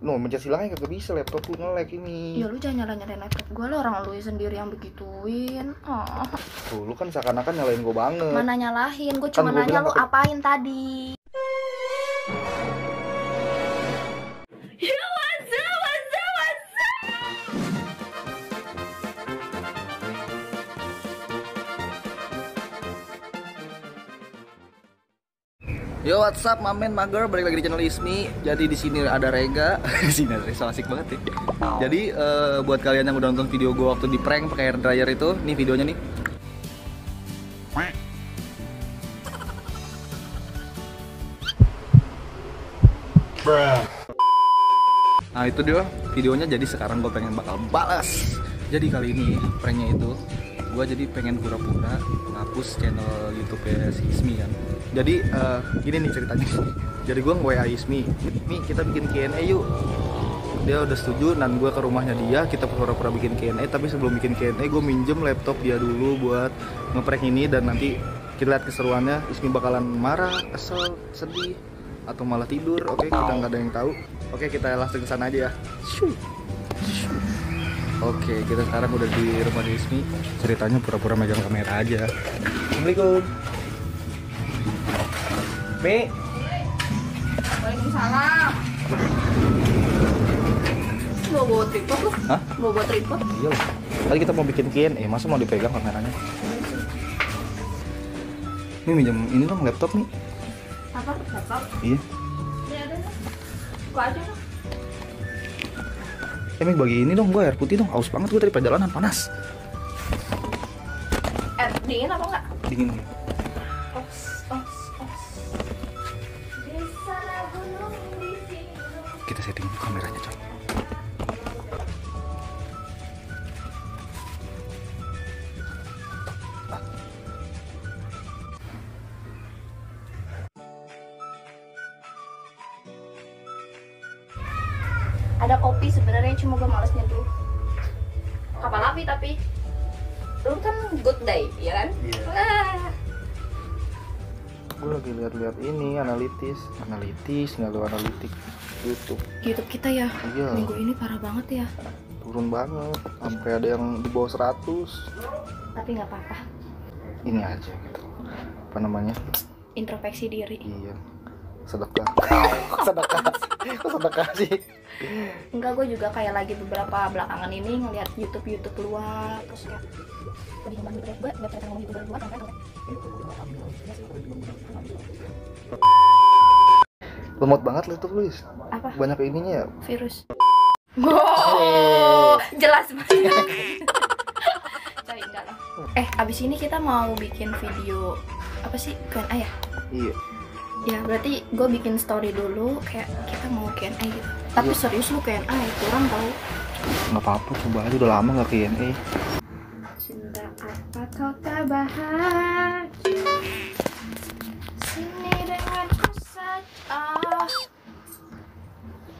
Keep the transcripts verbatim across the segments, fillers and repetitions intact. No, Pencasilanya kagak bisa, laptop lu nge-lag ini. Ya lu jangan nyalain-nyalain laptop gue lah, orang lu sendiri yang begituin. Oh. Tuh, lu kan seakan-akan nyalain gue banget. Mana nyalahin, gue cuma kan nanya lu aku... apain tadi. Yo, what's up, mamen, mager, balik lagi di channel Ismi. Jadi di sini ada Rega. Sini ada Rega, asik banget ya. Jadi uh, buat kalian yang udah nonton video gue waktu di prank pakai air dryer itu, nih videonya nih. Nah itu dia videonya. Jadi sekarang gue pengen bakal balas. Jadi kali ini pranknya itu, gue jadi pengen pura-pura ngapus channel YouTube ya si Ismi kan. Jadi uh, gini nih ceritanya. Jadi gue nge-W A Ismi, Mi kita bikin Q and A yuk. Dia udah setuju, dan gue ke rumahnya dia, kita pura-pura bikin Q and A. Tapi sebelum bikin Q and A, gue minjem laptop dia dulu buat nge-prank ini. Dan nanti kita lihat keseruannya. Ismi bakalan marah, kesel, sedih, atau malah tidur. Oke, kita nggak ada yang tahu. Oke, kita langsung kesana aja ya. Oke, kita sekarang udah di rumah di Ismi. Ceritanya pura-pura megang kamera aja. Assalamualaikum. Mi. Waalaikumsalam. Mau bawa tripod lu? Hah? Mau bawa tripod? Iya loh. Tadi kita mau bikin Q and A, eh, masa mau dipegang kameranya? Mi minjem ini dong laptop nih. Apa? Laptop? Iya. Ini ada nih. Buka aja dong. Emang bagi ini dong, gue air putih dong, haus banget gue dari perjalanan, panas. Air dingin apa enggak? Dingin. Ops, ops, ops. Di sana gunung, di sini gunung. Kita setting kameranya, coy. Ada kopi sebenarnya, cuma gue males nyeduh. Kapal api tapi. Lu kan good day, ya kan? Iya. Ah. Gue lagi lihat-lihat ini analitis, analitis nggak lu analitik YouTube. YouTube kita ya. Iya. Minggu ini parah banget ya. Turun banget, sampai ada yang di bawah seratus. Tapi nggak apa-apa. Ini aja gitu. Apa namanya? Introspeksi diri. Iya. Sedekah. Sedekah. Kok sedekah sih? Enggak, gue juga kayak lagi beberapa belakangan ini ngeliat YouTube-YouTube luar. Terus kayak di rumah di Rega, gak pernah ngomong YouTuber luar, kan? Lemot banget lah tuh, Luis. Apa? Banyak ininya ya? Virus. Oh, jelas banget. Coy, enggak lah. Eh, abis ini kita mau bikin video apa sih? Q and A ya? Iya. Ya berarti gue bikin story dulu kayak kita mau Q and A gitu. Tapi iya. Serius lu Q and A kurang tau. Gak apa-apa, coba aja, udah lama gak Q and A. Cinta apa kau tak bahagia, sini denganku saja.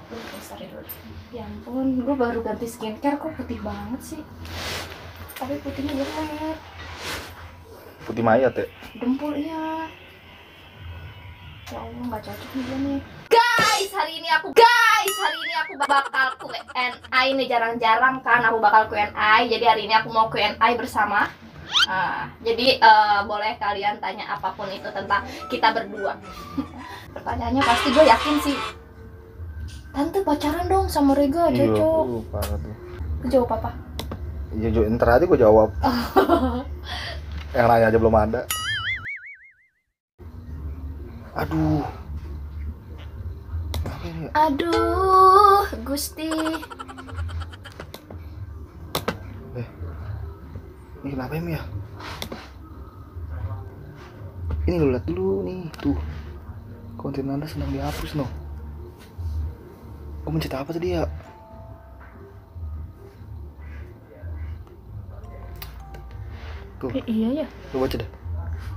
Oke, sorry dulu. Ya ampun, gue baru ganti skincare kok putih banget sih. Tapi putihnya jelek. Putih mayat ya? Dempul, iya. Ya Allah, nggak cocok juga nih. Guys, hari ini aku guys, hari ini aku bakal Q and A nih, jarang-jarang kan aku bakal Q and A. Jadi hari ini aku mau Q and A bersama. Uh, jadi uh, boleh kalian tanya apapun itu tentang kita berdua. Pertanyaannya pasti gue yakin sih. Tante pacaran dong sama Rega, cocok. Iya, jawab apa? Iya, ntar aja gue jawab. Yang lain aja belum ada. Aduh. Aduh, Gusti. Eh. Ini kenapa em ya? Ini lu lihat dulu nih, tuh. Konten Anda sedang dihapus, no. Gue mencet apa tadi ya? Tuh. Eh, iya ya. Coba baca deh.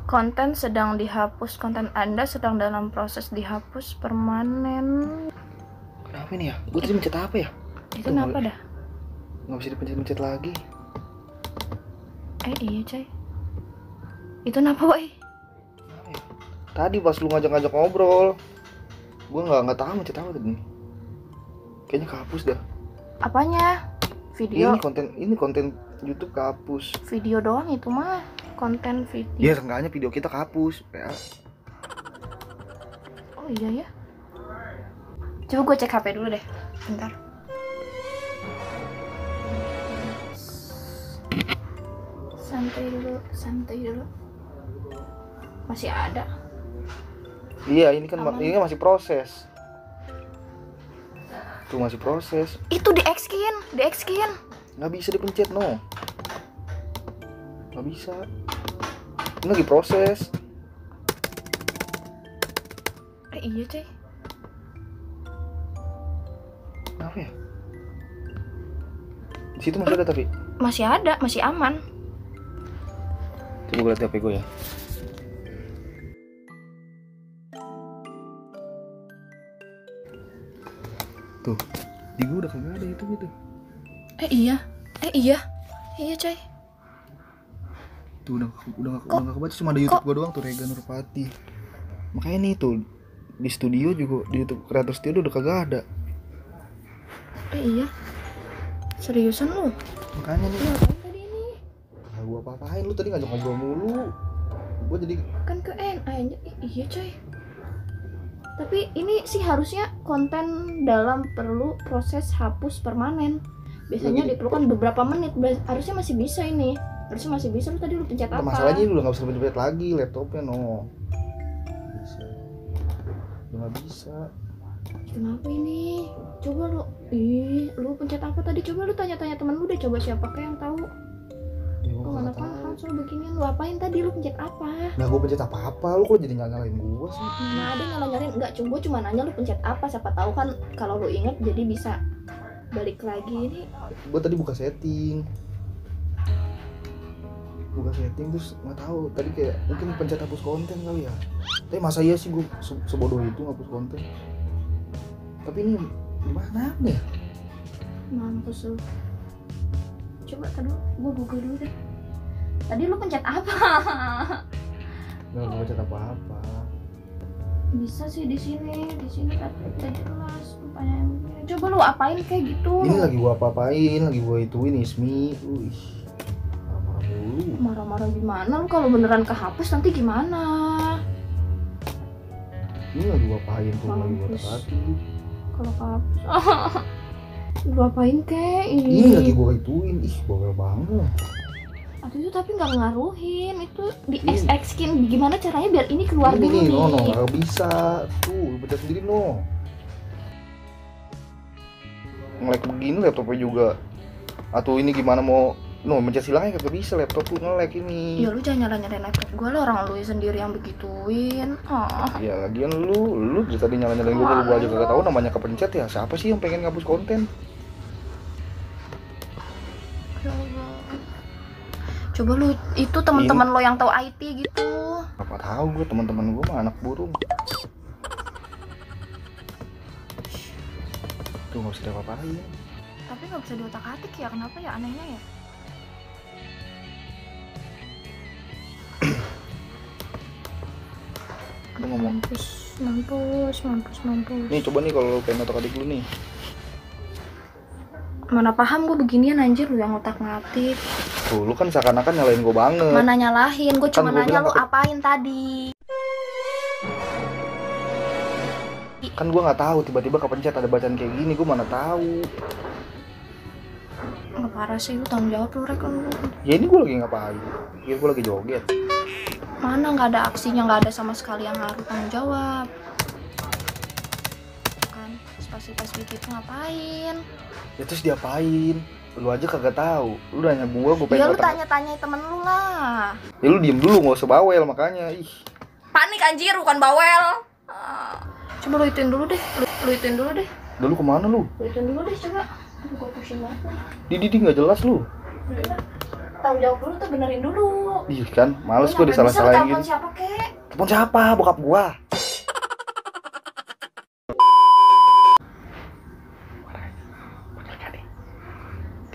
Konten sedang dihapus, konten Anda sedang dalam proses dihapus permanen. Kenapa ini ya? Gue tadi mencet apa ya? Itu kenapa dah? Nggak bisa dipencet-pencet lagi. Eh iya coy. Itu kenapa woy? Tadi pas lu ngajak-ngajak ngobrol, gue nggak nggak tahu mencet apa tadi. Kayaknya kehapus dah. Apanya? Video. Ini konten, ini konten YouTube kehapus. Video doang itu mah, konten video. Ya seenggaknya video kita kehapus ya. Oh iya ya. Coba gue cek H P dulu deh, bentar. Santai dulu, santai dulu. Masih ada. Iya, ini kan ma ini masih proses. Tuh masih proses. Itu di X-kin, di X-kin. Nggak bisa dipencet, no. Nggak bisa. Ini lagi proses. Eh, iya cuy. Apa ya? Di situ masih ada tapi? Masih ada, masih aman. Coba gue lihat H P gue ya. Tuh, di gue udah kagak ada itu gitu. Eh iya, eh iya, iya coy. Tuh udah udah kok, udah nggak kebaca, cuma ada YouTube gue doang tuh, Rega Nurpati. Makanya nih tuh di studio juga, di YouTube Creator Studio udah kagak ada. Eh iya, seriusan lu? Makanya nih. Lu ngapain tadi ini? Nah, gue apa-apain lu tadi ngajak ngobrol mulu. Gue jadi kan ke N A. Iya coy. Tapi ini sih harusnya konten dalam perlu proses hapus permanen. Biasanya diperlukan beberapa menit. Harusnya masih bisa ini. Harusnya masih bisa. Lu tadi lu pencet apa? Masalahnya lu udah nggak bisa pencet lagi laptopnya, no. Bisa. Lu nggak bisa. Kenapa ini? Coba lu, ih, lu pencet apa tadi? Coba lu tanya-tanya temen lu deh. Coba siapa kayak yang tahu? Lu mana paham soal beginian, lu apain tadi, lu pencet apa? Nah, gue pencet apa-apa, lu kok jadi nyalain gue sih? Nah, ada nyalain, enggak, cuma cuma nanya lu pencet apa, siapa tahu kan kalau lu inget jadi bisa balik lagi ini. Gue tadi buka setting, buka setting terus nggak tahu tadi kayak mungkin pencet hapus konten kali ya. Tapi masa iya sih gue se sebodoh itu hapus konten. Tapi ini gimana nih? Mampus lu. Coba tadi gue google dulu deh. Tadi lu pencet apa? Nggak, gue pencet apa-apa. Bisa sih di sini, di sini tapi tidak jelas. Coba lu apain kayak gitu? Ini lagi gue apa-apain, lagi gue ituin Ismi. Wih, marah-marah dulu. Marah-marah gimana? Lu kalau beneran kehapus nanti gimana? Ini lagi gue apain tuh? Lagi gue tadi. Kalau kehapus. Gue apain kek? Ini lagi gue ituin, ih bawel banget. Aduh itu tapi nggak ngaruhin, itu di X-X-kin gimana caranya biar ini keluar dulu nih? No, no, nggak bisa, tuh baca sendiri no. Nge-lag begini laptopnya juga, atau ini gimana mau, no mencet silangnya nggak bisa, laptop lu nge-lag ini. Ya lu jangan nyalain nyalain laptop gue lah, orang lu sendiri yang begituin. Oh. Ya lagian lu, lu tadi nyalain nyalain gue, oh, gue aja nggak tahu namanya kepencet ya, siapa sih yang pengen ngapus konten? Coba lu itu teman-teman lo yang tahu I T gitu. Apa tahu gue, teman-teman gue mah anak burung. Tuh nggak bisa apa-apa ya. Tapi nggak bisa diotak-atik ya, kenapa ya anehnya ya? Lu ngomong. Mampus, mampus, mampus, mampus. Nih coba nih kalau pengen otak-atik lu nih. Mana paham gue beginian anjir, lu yang otak-atik. Tuh, lu kan seakan-akan nyalain gue banget. Mana nyalahin, gue cuma kan nanya lu apain tadi. Kan gue nggak tahu, tiba-tiba kepencet ada bacaan kayak gini, gue mana tahu. Nggak parah sih, lu tanggung jawab lu, Rek. Ya ini gue lagi ngapain? Ya gue lagi joget. Mana nggak ada aksinya, nggak ada sama sekali yang harus tanggung jawab. Kan, pas-pas begitu ngapain? Ya terus diapain? Lu aja kagak tahu, lu nanya gua, gua pengen. Ya lu tanya-tanya temen lu lah. Ya lu diem dulu, nggak usah bawel makanya. Ih. Panik anjir, bukan bawel. Uh, coba lu ituin dulu deh, lu, lu ituin dulu deh. Udah lu kemana lu? Lu ituin dulu deh coba. Aduh, gua pusing banget. Didi nggak jelas lu. Bener. Tahu jawab dulu tuh, benerin dulu. Ih kan, males gua disalah-salahin gitu. Telepon siapa kek? Telepon siapa? Bokap gua.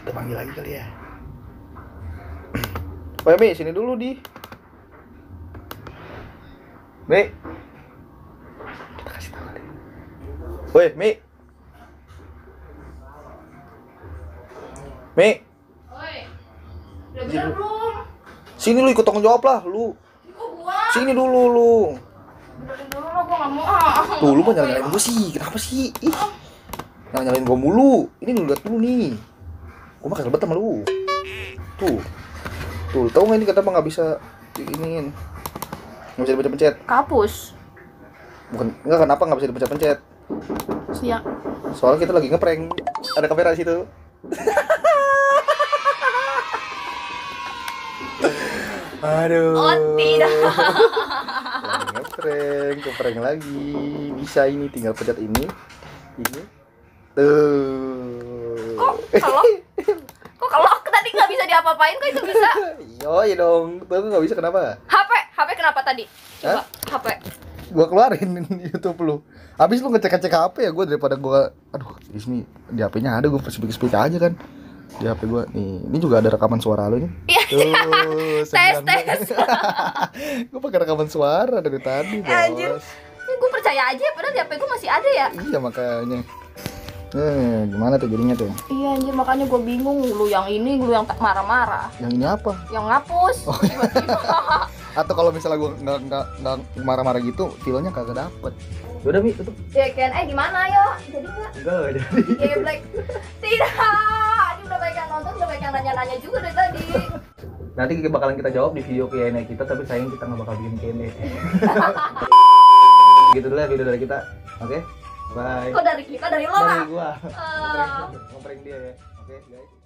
Panggil lagi kali ya. Oh ya Mi, sini dulu di. Mi. Kita kasih tahu deh. Woi Mi. Mi. Oi. Udah bener belum? Sini lu ikut tanggung jawab lah lu. Sini dulu lu. Benerin dulu lah, gua enggak mau. Ah. Tuh lu mah nyalain gua sih. Kenapa sih? Ih. Jangan nyalain gua mulu. Ini lu lihat dulu nih. Gua mah kesel banget sama lu. Tuh. Tuh, lu tahu enggak ini kenapa enggak bisa diinin? Enggak bisa dipencet-pencet. Kapus. Bukan enggak kenapa enggak bisa dipencet-pencet? Siap. Soalnya kita lagi ngeprank. Ada kamera di situ. Aduh. Oh tidak. Ngeprank, ngeprank lagi. Bisa ini tinggal pencet ini. Ini. Tuh. Kok kalau Kok kalau tadi nggak bisa diapa-apain kok itu bisa? Iya dong. Tuh nggak bisa kenapa? H P, H P kenapa tadi? Coba. Hah? H P. Gua keluarin YouTube lu. Habis lu ngecek-ngecek H P ya gua daripada gua aduh, Ismi di H P-nya ada gua speak-speak aja kan. Di H P gua nih. Ini juga ada rekaman suara lu nih. Tuh, tes tes. Gua pakai rekaman suara dari tadi, Bos. Anjir. Ini gua percaya aja padahal di H P gua masih ada ya. Iya makanya. Eh, gimana tuh jadinya tuh? Iya anjir, makanya gue bingung. Lu yang ini, lu yang marah-marah. Yang ini apa? Yang ngapus. Oh, iya. Atau kalau misalnya gue nggak nggak nggak marah-marah gitu, feelnya kagak dapet. Udah Mi, tutup. Ya K N A gimana yo? Jadi nggak? Enggak jadi. Ya Black. Tidak. Ini udah banyak yang nonton, udah banyak yang nanya-nanya juga dari tadi. Nanti bakalan kita jawab di video Q and A kita, tapi sayang kita nggak bakal bikin Q and A. Gitu dulu ya video dari kita, oke? Okay? Bye. Kok dari kita, dari lo lah. Dari gua. Uh... Ngeprank dia ya. Oke, okay, guys.